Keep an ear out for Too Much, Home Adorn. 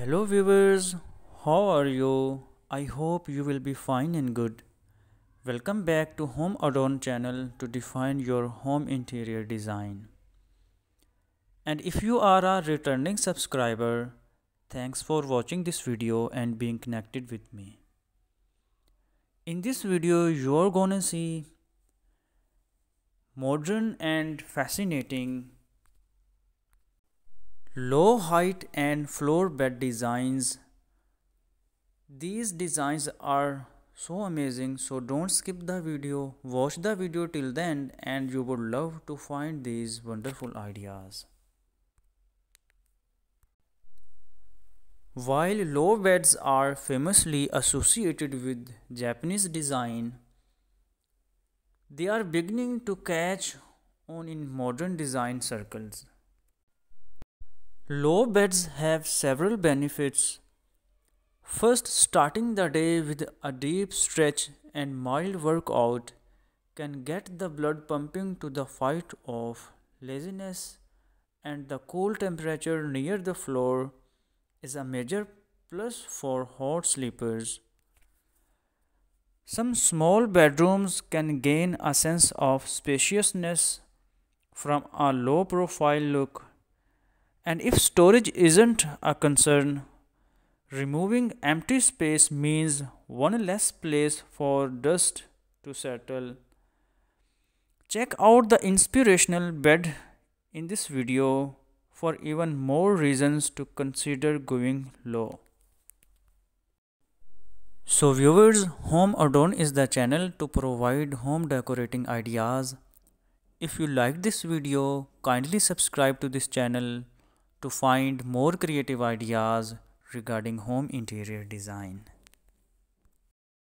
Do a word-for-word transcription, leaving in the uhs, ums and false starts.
Hello viewers, how are you? I hope you will be fine and good. Welcome back to Home Adorn channel to define your home interior design. And if you are a returning subscriber, thanks for watching this video and being connected with me. In this video, you're gonna see modern and fascinating low height and floor bed designs. These designs are so amazing, so don't skip the video. Watch the video till the end and you would love to find these wonderful ideas. While low beds are famously associated with Japanese design, they are beginning to catch on in modern design circles. Low beds have several benefits. First, starting the day with a deep stretch and mild workout can get the blood pumping to the fight off laziness, and the cool temperature near the floor is a major plus for hot sleepers. Some small bedrooms can gain a sense of spaciousness from a low profile look. And if storage isn't a concern, removing empty space means one less place for dust to settle. Check out the inspirational bed in this video for even more reasons to consider going low. So viewers, Home Adorn is the channel to provide home decorating ideas. If you like this video, kindly subscribe to this channel to find more creative ideas regarding home interior design.